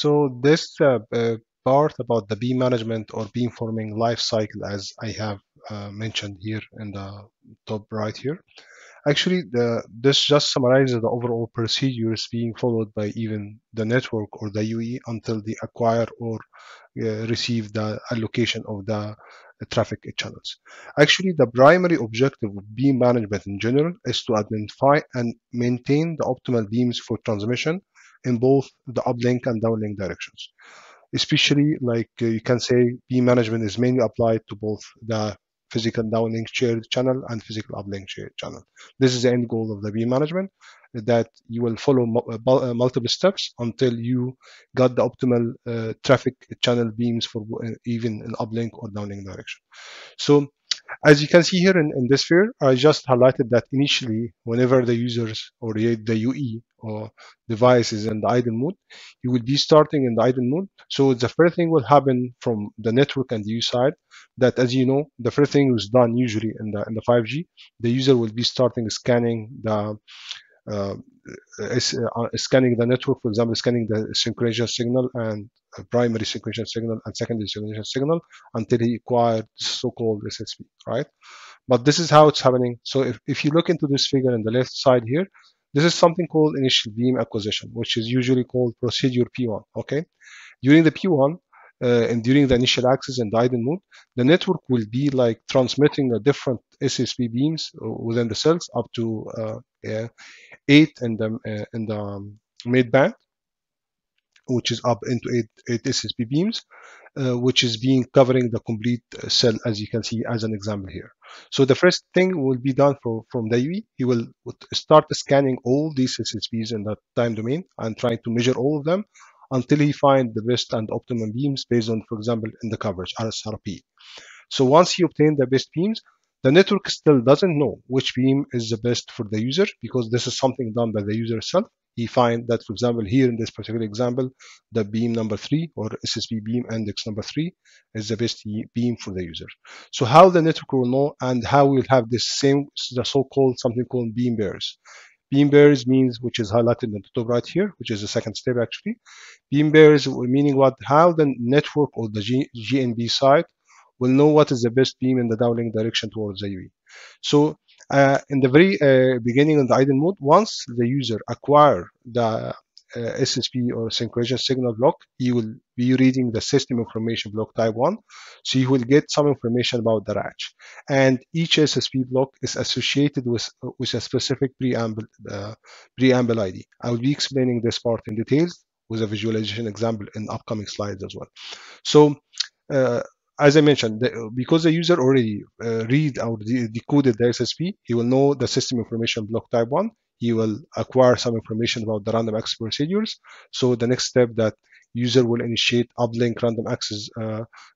So this part about the beam management or beam forming life cycle, as I have mentioned here in the top right here, actually this just summarizes the overall procedures being followed by even the network or the UE until they acquire or receive the allocation of the traffic channels. Actually, the primary objective of beam management in general is to identify and maintain the optimal beams for transmission in both the uplink and downlink directions. Especially, like you can say, beam management is mainly applied to both the physical downlink shared channel and physical uplink shared channel. This is the end goal of the beam management, that you will follow multiple steps until you got the optimal traffic channel beams for even an uplink or downlink direction. So as you can see here in this figure, I just highlighted that initially, whenever the users or the UE or device is in the idle mode, you will be starting in the idle mode. So the first thing will happen from the network and the user side, that as you know, the first thing is done usually in the 5G, the user will be starting scanning the network, for example, scanning the synchronization signal and primary synchronization signal and secondary synchronization signal until he acquired so-called SSB, right? But this is how it's happening. So if you look into this figure on the left side here, this is something called initial beam acquisition, which is usually called procedure P1, okay? During the P1 and during the initial access and the idle mode, the network will be like transmitting the different SSB beams within the cells up to 8 in the midband, which is up into 8 SSB beams, which is being covering the complete cell, as you can see as an example here. So the first thing will be done from the UE. He will start scanning all these SSBs in that time domain and trying to measure all of them until he finds the best and optimum beams based on, for example, in the coverage, RSRP. So once he obtained the best beams, the network still doesn't know which beam is the best for the user, because this is something done by the user itself. He finds that, for example, here in this particular example, the beam number 3 or SSB beam index number 3 is the best beam for the user. So how the network will know, and how we'll have this same, the so-called something called beam pairs. Beam pairs means, which is highlighted in the top right here, which is the second step actually. Beam pairs meaning what? How the network or the GNB side will know what is the best beam in the downlink direction towards the UE. So in the very beginning of the idle mode, once the user acquire the SSB or synchronization signal block, he will be reading the system information block type 1. So he will get some information about the RATCH. And each SSB block is associated with a specific preamble ID. I will be explaining this part in details with a visualization example in upcoming slides as well. So as I mentioned, because the user already read or decoded the SSB, he will know the system information block type 1. He will acquire some information about the random access procedures. So the next step, that user will initiate uplink random access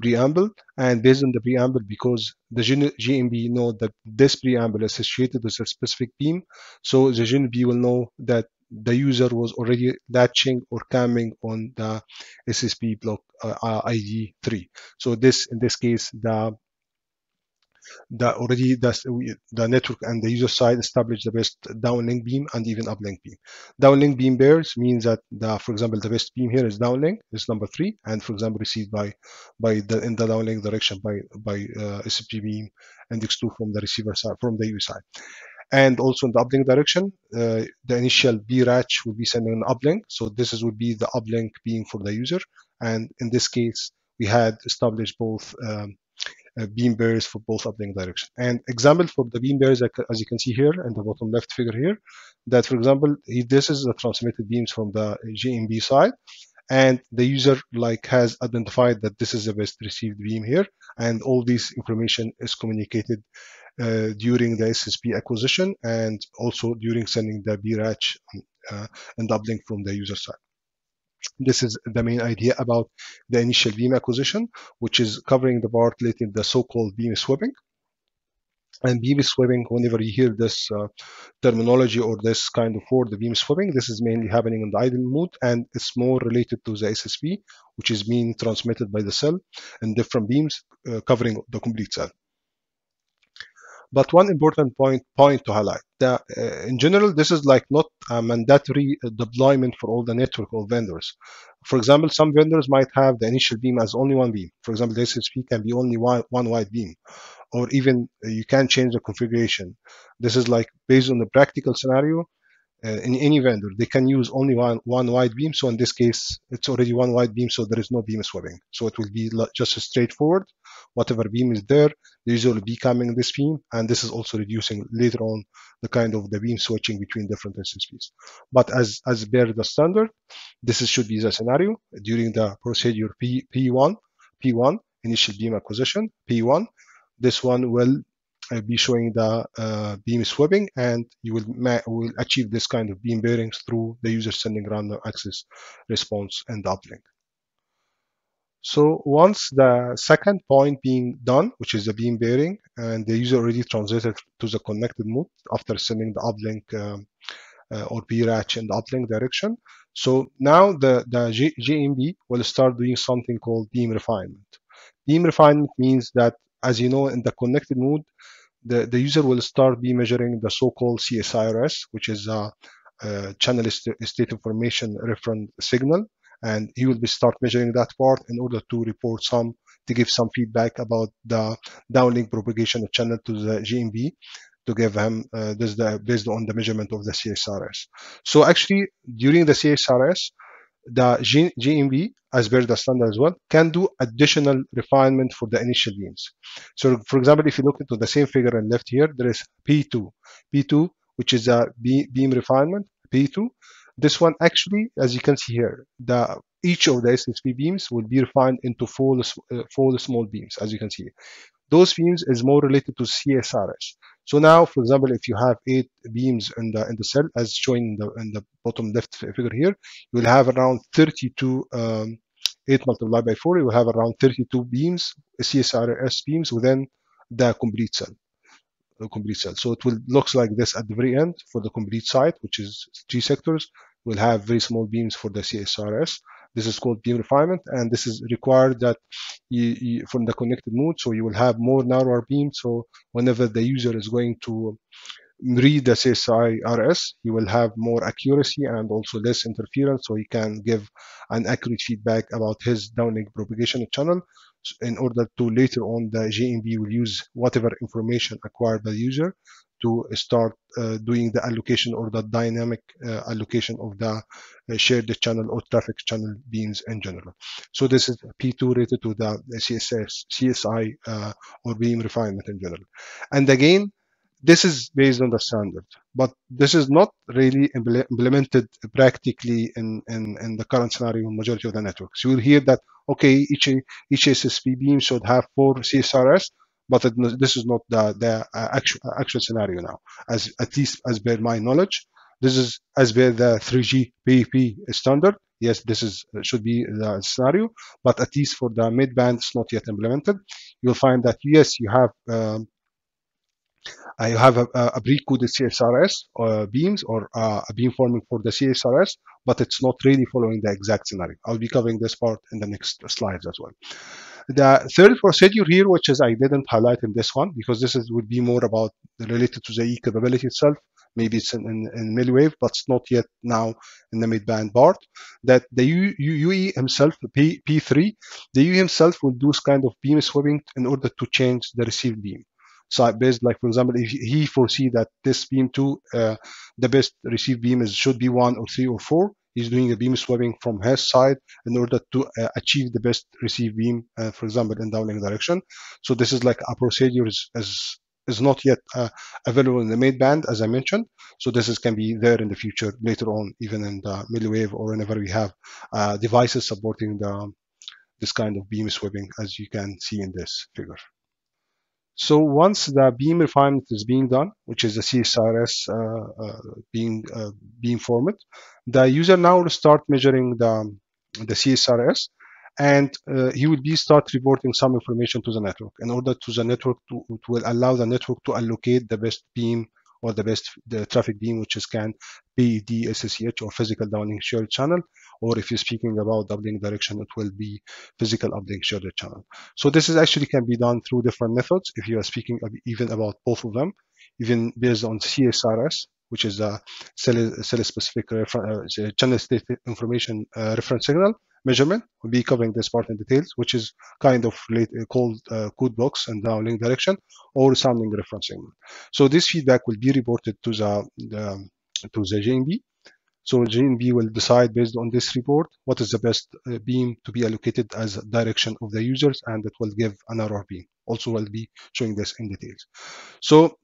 preamble. And based on the preamble, because the GNB know that this preamble is associated with a specific beam, so the GNB will know that the user was already latching or coming on the SSB block ID 3. So this, in this case, the network and the user side established the best downlink beam and even uplink beam. Downlink beam pairs means that, for example, the best beam here is downlink, is number 3, and for example received in the downlink direction by SSB beam index 2 from the receiver side, from the UE side. And also in the uplink direction, the initial B-RATCH will be sending an uplink. So this would be the uplink beam for the user. And in this case, we had established both beam pairs for both uplink direction. And example for the beam pairs, as you can see here in the bottom left figure here, that for example, this is the transmitted beams from the GNB side. And the user has identified that this is the best received beam here. And all this information is communicated during the SSB acquisition and also during sending the B-RATCH and uplink from the user side. This is the main idea about the initial beam acquisition, which is covering the part related to the so-called beam swapping. And beam swapping, whenever you hear this terminology or this kind of word, the beam swapping, this is mainly happening in the idle mode, and it's more related to the SSB, which is being transmitted by the cell and different beams covering the complete cell. But one important point to highlight, that in general, this is not a mandatory deployment for all the network or vendors. For example, some vendors might have the initial beam as only one beam. For example, the SSB can be only one wide beam, or even you can change the configuration. This is like based on the practical scenario. In any vendor, they can use only one wide beam. So in this case, it's already one wide beam, so there is no beam swapping. So it will be just straightforward. Whatever beam is there, the user will be coming this beam, and this is also reducing later on the kind of the beam switching between different SSBs. But as per the standard, this should be the scenario during the procedure P1 initial beam acquisition P1. This one will be showing the beam swapping, and you will achieve this kind of beam bearings through the user sending random access response and uplink. So once the second point being done, which is the beam bearing, and the user already transited to the connected mode after sending the uplink or B-RATCH in the uplink direction. So now the GNB will start doing something called beam refinement. Beam refinement means that, as you know, in the connected mode, the user will start be measuring the so-called CSI-RS, which is a channel state information reference signal, and he will be start measuring that part in order to report to give some feedback about the downlink propagation of channel to the GNB, to give him this based on the measurement of the CSI-RS. So actually, during the CSI-RS, the GNB, as per the standard as well, can do additional refinement for the initial beams. So for example, if you look into the same figure on left here, there is P2, which is a beam refinement, P2. This one actually, as you can see here, each of the SSB beams will be refined into four small beams, as you can see. Those beams is more related to CSRS. So now, for example, if you have 8 beams in the cell, as shown in the bottom left figure here, you will have around 32, 8 multiplied by 4, you will have around 32 beams, CSRS beams within the complete cell. So it will looks like this at the very end for the complete site, which is 3 sectors. We'll have very small beams for the CSRS. This is called beam refinement, and this is required that from the connected mode, so you will have more narrower beams. So whenever the user is going to read the CSI-RS, he will have more accuracy and also less interference, so he can give an accurate feedback about his downlink propagation channel, in order to later on the GNB will use whatever information acquired by the user to start doing the allocation or the dynamic allocation of the shared channel or traffic channel beams in general. So this is P2 related to the CSI or beam refinement in general. And again, this is based on the standard, but this is not really implemented practically in the current scenario in majority of the networks. You will hear that, okay, each SSB beam should have 4 CSRS, but this is not the actual scenario now, at least as per my knowledge. This is as per the 3GPP standard. Yes, this should be the scenario, but at least for the mid-band, it's not yet implemented. You'll find that, yes, you have a pre-coded CSRS beams or a beam forming for the CSRS, but it's not really following the exact scenario. I'll be covering this part in the next slides as well. The third procedure here, which is I didn't highlight in this one, because this would be more about related to the E capability itself. Maybe it's in milliwave, but it's not yet now in the mid-band part. That the UE himself, P3, the UE himself will do kind of beam swapping in order to change the received beam. So based, like for example, if he foresee that this beam 2, the best received beam should be 1 or 3 or 4, he's doing a beam swapping from his side in order to achieve the best received beam, for example, in downlink direction. So this is like a procedure is not yet available in the mid-band, as I mentioned. So this can be there in the future later on, even in the milliwave or whenever we have devices supporting this kind of beam swapping, as you can see in this figure. So once the beam refinement is being done, which is the CSRS beam format, the user now will start measuring the CSRS, and he will be start reporting some information to the network in order to the network it will allow the network to allocate the best beam or the traffic beam, which is can be PED, SSH, or physical downlink shared channel, or if you're speaking about uplink direction, it will be physical uplink shared channel. So this is actually can be done through different methods, if you are speaking even about both of them, even based on CSRS, which is a cell-specific channel state information reference signal, measurement. We'll be covering this part in details, which is kind of called code box and now link direction or sounding reference segment. So this feedback will be reported to the GNB. So GNB will decide based on this report what is the best beam to be allocated as direction of the users, and it will give an RRP. Also, I'll be showing this in details. So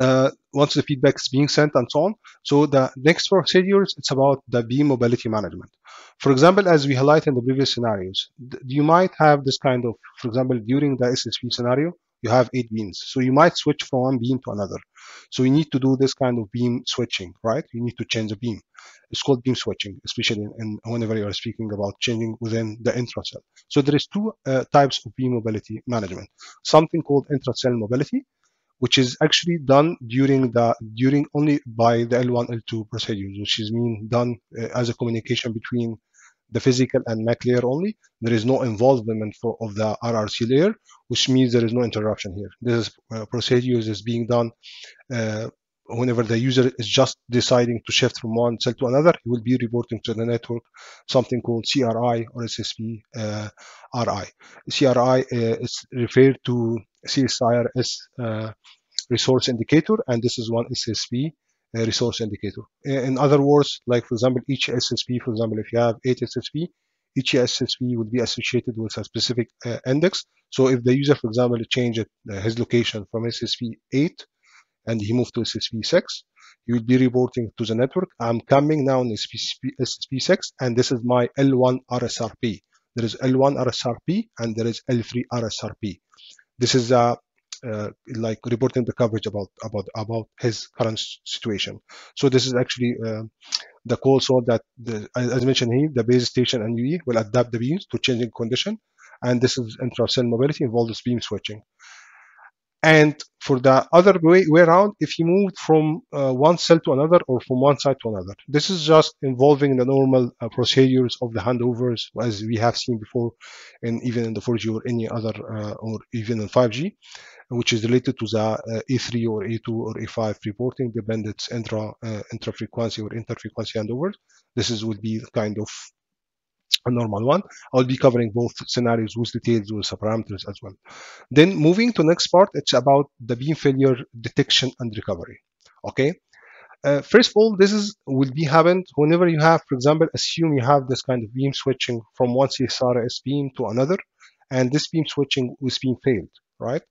once the feedback is being sent and so on, so the next procedures, it's about the beam mobility management. For example, as we highlighted in the previous scenarios, you might have this kind of, for example, during the SSB scenario, you have 8 beams. So you might switch from one beam to another. So you need to do this kind of beam switching, right? You need to change the beam. It's called beam switching, especially whenever you are speaking about changing within the intracell. So there is two types of beam mobility management. Something called intracell mobility, which is actually done during only by the L1, L2 procedures, which is mean done as a communication between the physical and MAC layer only. There is no involvement of the RRC layer, which means there is no interruption here. This procedure is being done whenever the user is just deciding to shift from one cell to another. He will be reporting to the network something called CRI or SSB RI. CRI is referred to CSI-RS resource indicator, and this is one SSB resource indicator. In other words, like for example, each SSB, for example, if you have 8 SSB, each SSB would be associated with a specific index. So if the user, for example, changed his location from SSB 8 and he moved to SSB 6, he will be reporting to the network, I'm coming now in SSB 6 and this is my L1 RSRP. There is L1 RSRP and there is L3 RSRP. This is like reporting the coverage about his current situation. So this is actually the call, so that as mentioned here, the base station and UE will adapt the beams to changing condition, and this is intracell mobility involves beam switching. And for the other way around, if you moved from one cell to another or from one side to another, this is just involving the normal procedures of the handovers, as we have seen before, and even in the 4G or any other, or even in 5G, which is related to the A3 or A2 or A5 reporting, depending it's intra-frequency or inter-frequency handovers. This would be kind of a normal one. I'll be covering both scenarios with details, with parameters as well. Then moving to next part, it's about the beam failure detection and recovery. Okay. First of all, this will be happened whenever you have, for example, assume you have this kind of beam switching from one CSRS beam to another, and this beam switching was being failed, right?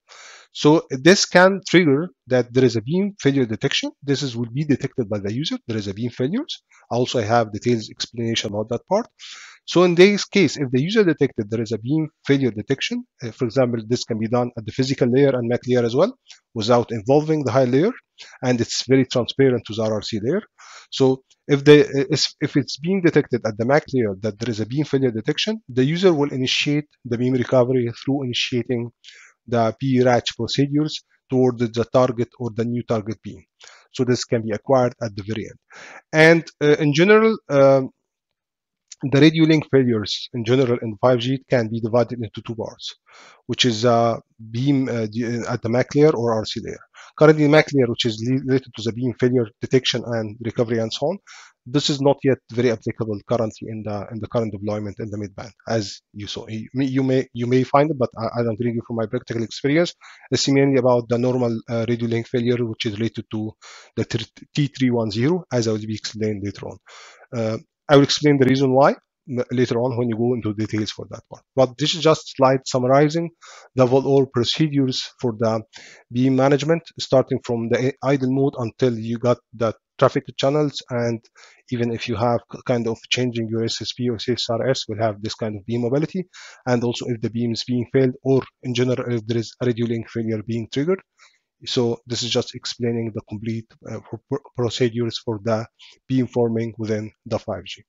So this can trigger that there is a beam failure detection. This will be detected by the user. There is a beam failures. Also, I have details explanation about that part. So in this case, if the user detected there is a beam failure detection, for example, this can be done at the physical layer and MAC layer as well, without involving the high layer, and it's very transparent to the RRC layer. So if it's being detected at the MAC layer that there is a beam failure detection, the user will initiate the beam recovery through initiating the B-RACH procedures toward the target or the new target beam. So this can be acquired at the very end. And in general, the radio link failures in general in 5G can be divided into two parts, which is beam at the MAC layer or RC layer. Currently, MAC layer, which is related to the beam failure detection and recovery and so on, this is not yet very applicable currently in the current deployment in the midband, as you saw. You may find it, but I'm telling you from my practical experience, it's mainly about the normal radio link failure, which is related to the T310, as I will be explained later on. I will explain the reason why later on when you go into details for that part. But this is just slide summarizing the overall procedures for the beam management, starting from the idle mode until you got the traffic channels, and even if you have kind of changing your SSB or CSRS, will have this kind of beam mobility, and also if the beam is being failed or in general if there is a radio link failure being triggered. So this is just explaining the complete procedures for the beamforming within the 5G.